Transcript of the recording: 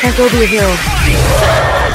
Can't go over the hill.